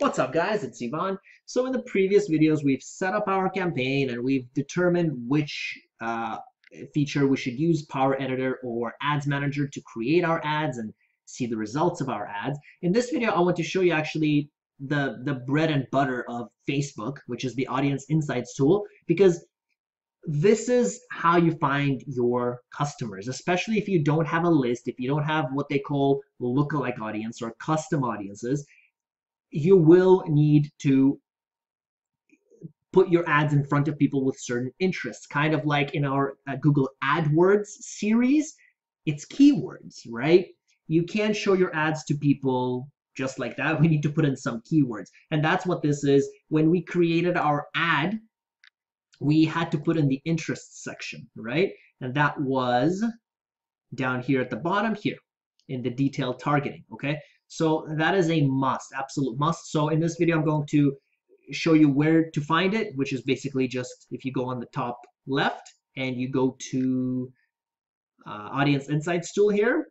What's up guys, it's Ivan. So in the previous videos, we've set up our campaign and we've determined which feature we should use, Power Editor or Ads Manager, to create our ads and see the results of our ads. In this video, I want to show you actually the bread and butter of Facebook, which is the Audience Insights tool, because this is how you find your customers, especially if you don't have a list, if you don't have what they call lookalike audience or custom audiences. You will need to put your ads in front of people with certain interests, kind of like in our Google AdWords series. It's keywords, right? You can't show your ads to people just like that. We need to put in some keywords, and that's what this is. When we created our ad, we had to put in the interests section, right? And that was down here at the bottom here in the detailed targeting, okay? So that is a must, absolute must. So in this video, I'm going to show you where to find it, which is basically just if you go on the top left and you go to Audience Insights tool here,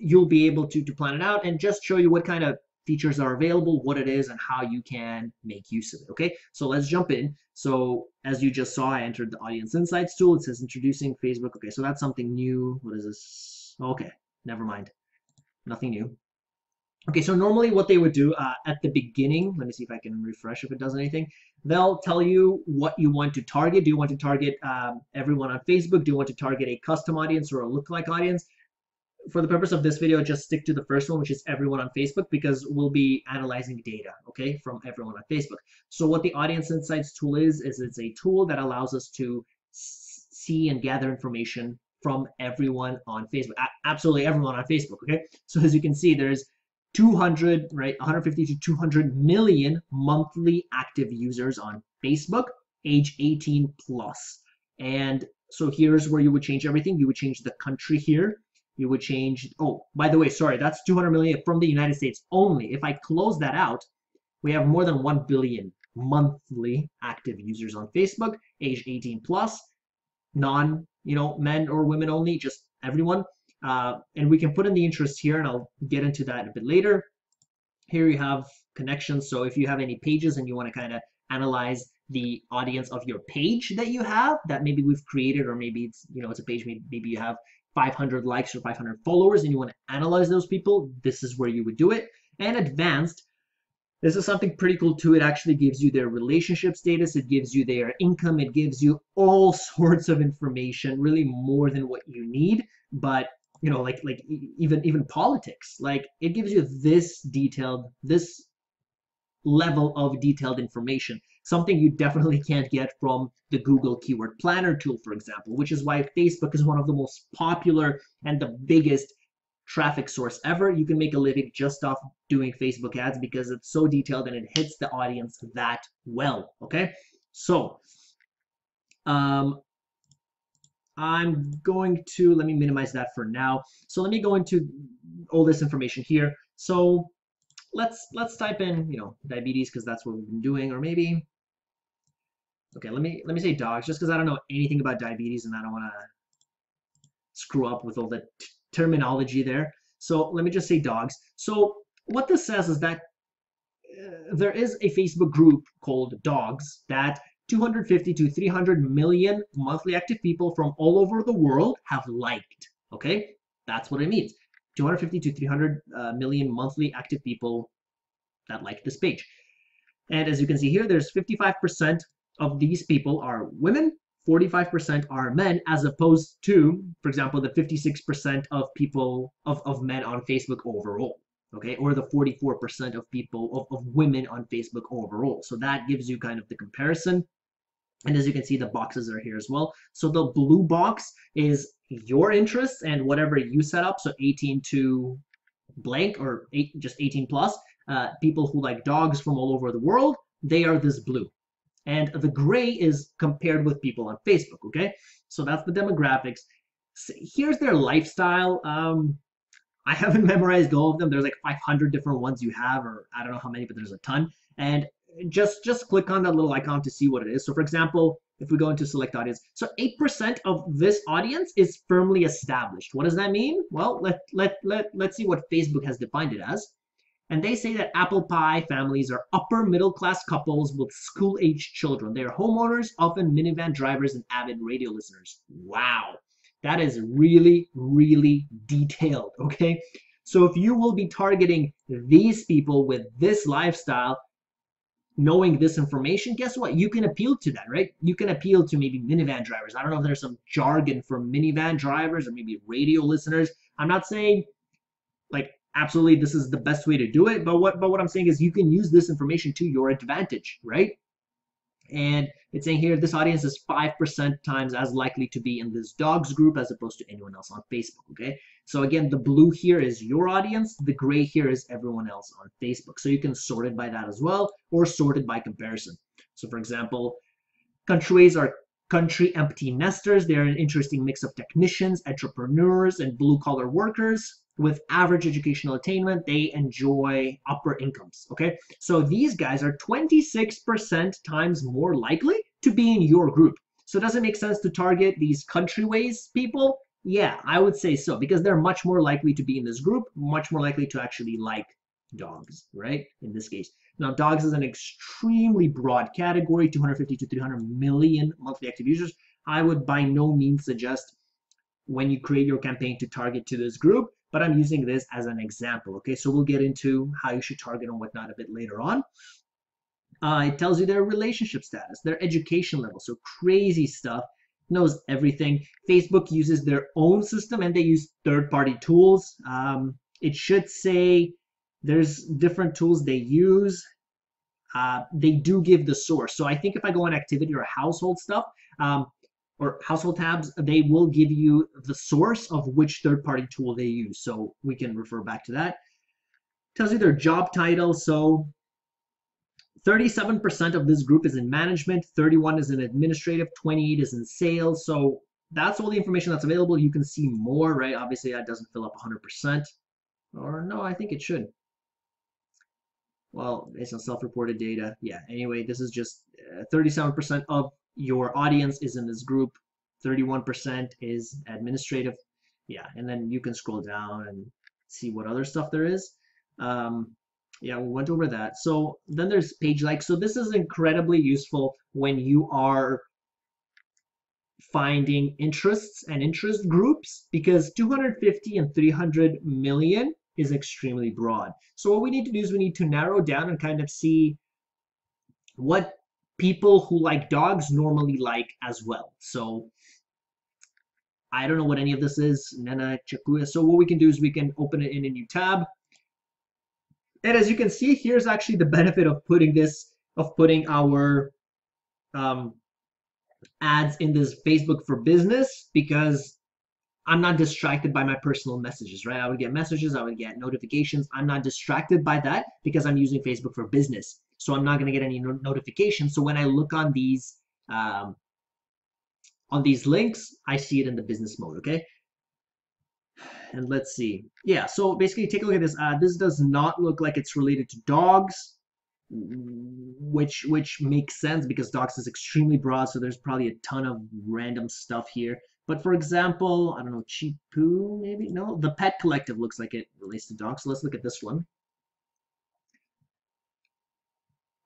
you'll be able to plan it out and just show you what kind of features are available, what it is, and how you can make use of it, okay? So let's jump in. So as you just saw, I entered the Audience Insights tool. It says introducing Facebook. Okay, so that's something new. What is this? Okay, never mind. Nothing new. Okay, so normally what they would do at the beginning, let me see if I can refresh if it does anything, they'll tell you what you want to target. Do you want to target everyone on Facebook? Do you want to target a custom audience or a lookalike audience? For the purpose of this video, just stick to the first one, which is everyone on Facebook, because we'll be analyzing data, okay, from everyone on Facebook. So what the Audience Insights tool is it's a tool that allows us to see and gather information from everyone on Facebook, absolutely everyone on Facebook, okay? So as you can see, there's 200, right, 150 to 200 million monthly active users on Facebook, age 18 plus. And so here's where you would change everything. You would change the country here. You would change, oh, by the way, sorry, that's 200 million from the United States only. If I close that out, we have more than 1 billion monthly active users on Facebook, age 18 plus, non, you know, men or women only, just everyone. And we can put in the interest here, and I'll get into that a bit later. Here you have connections. So if you have any pages and you want to kind of analyze the audience of your page that you have, that maybe we've created, or maybe it's, you know, it's a page, maybe you have 500 likes or 500 followers and you want to analyze those people, this is where you would do it. And advanced, this is something pretty cool too. It actually gives you their relationship status. It gives you their income. It gives you all sorts of information, really more than what you need. But you know, like even politics, like it gives you this detailed, this level of detailed information, something you definitely can't get from the Google Keyword Planner tool, for example, which is why Facebook is one of the most popular and the biggest traffic source ever. You can make a living just off doing Facebook ads because it's so detailed and it hits the audience that well, okay? So, I'm going to, let me minimize that for now. So let me go into all this information here. So let's type in, you know, diabetes, because that's what we've been doing, or maybe, okay, let me say dogs, just because I don't know anything about diabetes and I don't want to screw up with all the terminology there. So let me just say dogs. So what this says is that there is a Facebook group called Dogs that 250 to 300 million monthly active people from all over the world have liked, okay? That's what it means. 250 to 300 million monthly active people that like this page. And as you can see here, there's 55% of these people are women, 45% are men, as opposed to, for example, the 56% of people, of men on Facebook overall, okay? Or the 44% of people, of women on Facebook overall. So that gives you kind of the comparison. And as you can see, the boxes are here as well. So the blue box is your interests and whatever you set up. So 18 to blank, or just 18 plus, people who like dogs from all over the world, they are this blue. And the gray is compared with people on Facebook, okay? So that's the demographics. Here's their lifestyle. I haven't memorized all of them. There's like 500 different ones you have, or I don't know how many, but there's a ton. And just click on that little icon to see what it is. So for example, if we go into select audience, so 8% of this audience is firmly established. What does that mean? Well, let's see what Facebook has defined it as. And they say that apple pie families are upper middle class couples with school-aged children. They are homeowners, often minivan drivers, and avid radio listeners. Wow, that is really, really detailed, okay? So if you will be targeting these people with this lifestyle, knowing this information, guess what? You can appeal to that, right? You can appeal to maybe minivan drivers. I don't know if there's some jargon for minivan drivers or maybe radio listeners. I'm not saying like, absolutely, this is the best way to do it. But what I'm saying is you can use this information to your advantage, right? And it's saying here, this audience is 5% times as likely to be in this dogs group as opposed to anyone else on Facebook, okay? So again, the blue here is your audience. The gray here is everyone else on Facebook. So you can sort it by that as well, or sort it by comparison. So for example, countries are country empty nesters. They're an interesting mix of technicians, entrepreneurs, and blue-collar workers. With average educational attainment, they enjoy upper incomes, okay? So these guys are 26% times more likely to be in your group. So does it make sense to target these countryways people? Yeah, I would say so, because they're much more likely to be in this group, much more likely to actually like dogs, right, in this case. Now, dogs is an extremely broad category, 250 to 300 million monthly active users. I would by no means suggest when you create your campaign to target to this group, but I'm using this as an example, okay? So we'll get into how you should target and whatnot a bit later on. It tells you their relationship status, their education level, so crazy stuff, knows everything. Facebook uses their own system and they use third-party tools. It should say there's different tools they use. They do give the source. So I think if I go on activity or household stuff, or household tabs, they will give you the source of which third-party tool they use. So we can refer back to that. Tells you their job title. So 37% of this group is in management, 31 is in administrative, 28 is in sales. So that's all the information that's available. You can see more, right? Obviously that doesn't fill up 100%. Or no, I think it should. Well, it's on self-reported data. Yeah, anyway, this is just 37% of your audience is in this group, 31% is administrative. Yeah, and then you can scroll down and see what other stuff there is. Yeah, we went over that. So then there's page like. So this is incredibly useful when you are finding interests and interest groups, because 250 and 300 million is extremely broad. So what we need to do is we need to narrow down and kind of see what people who like dogs normally like as well. So I don't know what any of this is. Nana Chakuya. So what we can do is we can open it in a new tab. And as you can see, here's actually the benefit of putting this, of putting our ads in this Facebook for Business, because I'm not distracted by my personal messages, right? I would get messages, I would get notifications. I'm not distracted by that because I'm using Facebook for Business. So I'm not going to get any notifications. So when I look on these links, I see it in the business mode, okay? And let's see. Yeah, so basically take a look at this. This does not look like it's related to dogs, which makes sense because dogs is extremely broad. So there's probably a ton of random stuff here. But for example, I don't know, Cheapoo maybe? No, the Pet Collective looks like it relates to dogs. So let's look at this one.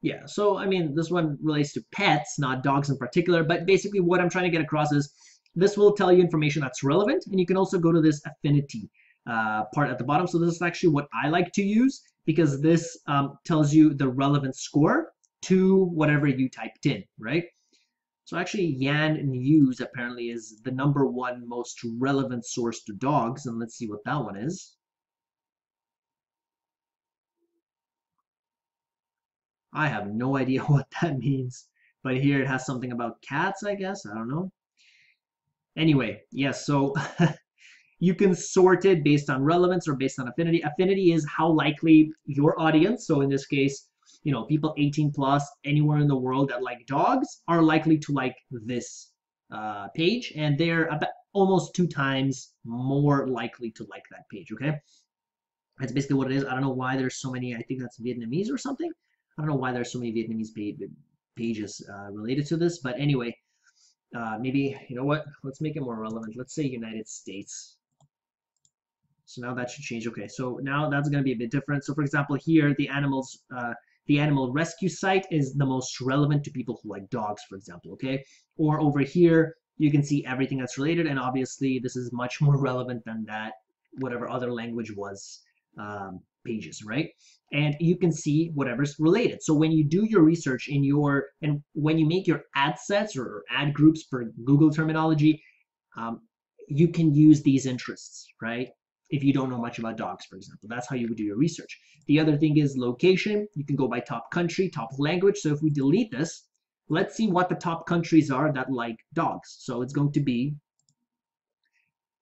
Yeah, so I mean, this one relates to pets, not dogs in particular, but basically what I'm trying to get across is this will tell you information that's relevant, and you can also go to this affinity part at the bottom. So this is actually what I like to use because this tells you the relevant score to whatever you typed in, right? So actually Yan News apparently is the #1 most relevant source to dogs, and let's see what that one is. I have no idea what that means, but here it has something about cats, I guess. I don't know. Anyway, yes, so you can sort it based on relevance or based on affinity. Affinity is how likely your audience, so in this case, you know, people 18 plus anywhere in the world that like dogs are likely to like this page, and they're about almost 2 times more likely to like that page, okay? That's basically what it is. I don't know why there's so many. I think that's Vietnamese or something. I don't know why there's so many Vietnamese pages related to this, but anyway, maybe, you know what, let's make it more relevant. Let's say United States. So now that should change. Okay, so now that's going to be a bit different. So for example, here the Animal Rescue Site is the most relevant to people who like dogs, for example. Okay, or over here you can see everything that's related, and obviously this is much more relevant than that whatever other language was pages, right? And you can see whatever's related. So when you do your research in your, and when you make your ad sets or ad groups per Google terminology, you can use these interests, right? If you don't know much about dogs, for example, that's how you would do your research. The other thing is location. You can go by top country, top language. So if we delete this, let's see what the top countries are that like dogs. So it's going to be,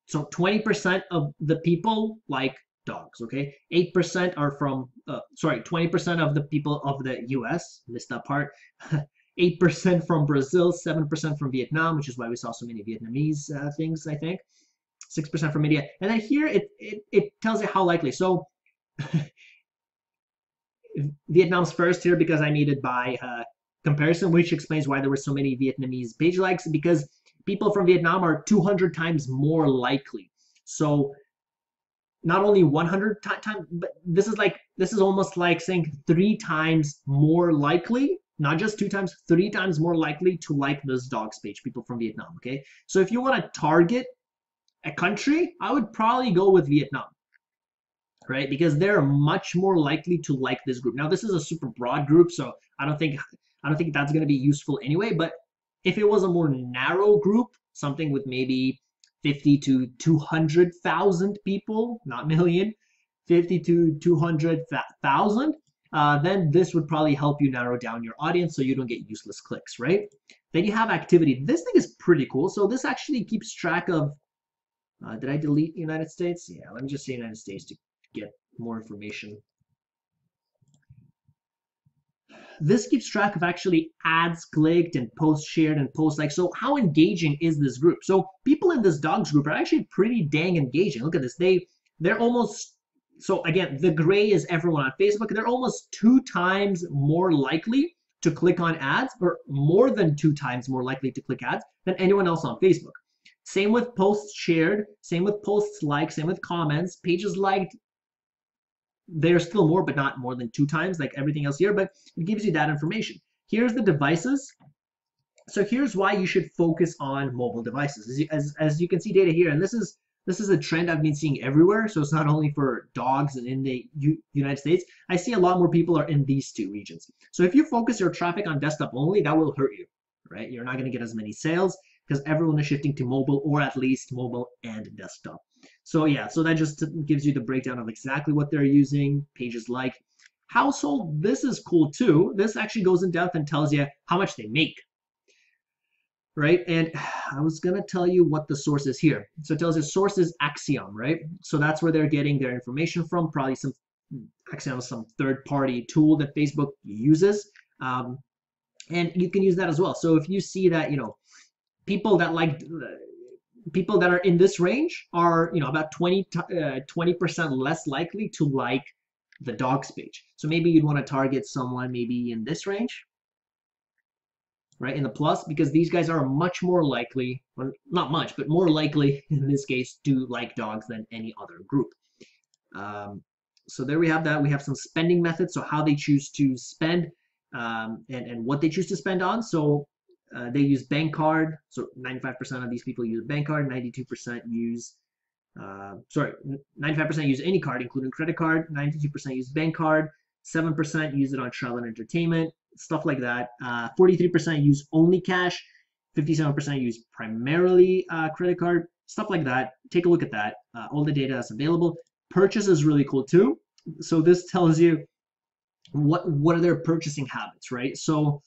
so 20% of the people like dogs, okay? 8% are from, 20% of the people of the US, missed that part. 8% from Brazil, 7% from Vietnam, which is why we saw so many Vietnamese things, I think. 6% from India. And then here it tells you how likely. So Vietnam's first here because I made it by comparison, which explains why there were so many Vietnamese page likes, because people from Vietnam are 200 times more likely. So not only 100 times, but this is almost like saying 3 times more likely, not just 2 times, 3 times more likely to like this dog's page, people from Vietnam, okay? So if you want to target a country, I would probably go with Vietnam, right? Because they're much more likely to like this group. Now, this is a super broad group, so I don't think that's going to be useful anyway, but if it was a more narrow group, something with maybe 50 to 200,000 people, not million, 50 to 200,000, then this would probably help you narrow down your audience so you don't get useless clicks, right? Then you have activity. This thing is pretty cool. So this actually keeps track of, did I delete United States? Yeah, let me just say United States to get more information. This keeps track of actually ads clicked and posts shared and posts liked. So how engaging is this group? So people in this dogs group are actually pretty dang engaging. Look at this. They're almost, so again, the gray is everyone on Facebook. They're almost 2 times more likely to click on ads, or more than 2 times more likely to click ads than anyone else on Facebook. Same with posts shared, same with posts liked, same with comments, pages liked. There's still more, but not more than 2 times like everything else here, but it gives you that information. Here's the devices. So here's why you should focus on mobile devices. As you can see data here, and this is a trend I've been seeing everywhere, so it's not only for dogs and in the United States. I see a lot more people are in these 2 regions. So if you focus your traffic on desktop only, that will hurt you, right? You're not going to get as many sales because everyone is shifting to mobile, or at least mobile and desktop. So yeah, so that just gives you the breakdown of exactly what they're using, pages like. Household, this is cool too. This actually goes in depth and tells you how much they make, right? And I was gonna tell you what the source is here. So it tells you source is Axiom, right? So that's where they're getting their information from, probably some, Axiom is some third-party tool that Facebook uses. And you can use that as well. So if you see that, you know, people that are in this range are, you know, about 20% less likely to like the dog's page. So maybe you'd want to target someone maybe in this range, right, in the plus, because these guys are much more likely, or not much, but more likely in this case to like dogs than any other group. So there we have that. We have some spending methods, so how they choose to spend and what they choose to spend on. So they use bank card, so 95% of these people use bank card, 92% use, 95% use any card, including credit card, 92% use bank card, 7% use it on travel and entertainment, stuff like that, 43% use only cash, 57% use primarily credit card, stuff like that. Take a look at that, all the data that's available. Purchase is really cool too. So this tells you what are their purchasing habits, right? So,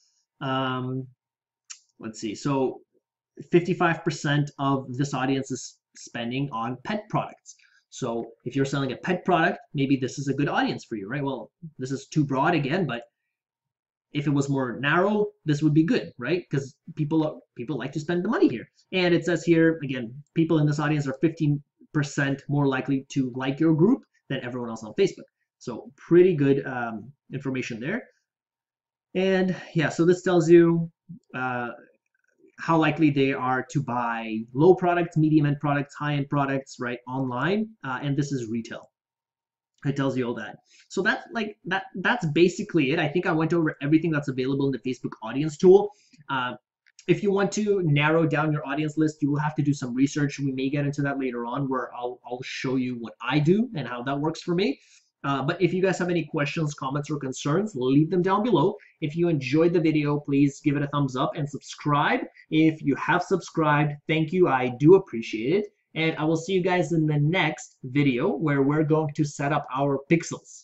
let's see, so 55% of this audience is spending on pet products. So if you're selling a pet product, maybe this is a good audience for you, right? Well, this is too broad again, but if it was more narrow, this would be good, right? Because people like to spend the money here. And it says here, again, people in this audience are 15% more likely to like your group than everyone else on Facebook. So pretty good information there. And yeah, so this tells you how likely they are to buy low products, medium end products, high end products, right, online. And this is retail. It tells you all that. So that's like that's basically it. I think I went over everything that's available in the Facebook audience tool. If you want to narrow down your audience list, you will have to do some research. We may get into that later on, where I'll show you what I do and how that works for me. But if you guys have any questions, comments, or concerns, leave them down below. If you enjoyed the video, please give it a thumbs up and subscribe. If you have subscribed, thank you. I do appreciate it. And I will see you guys in the next video, where we're going to set up our pixels.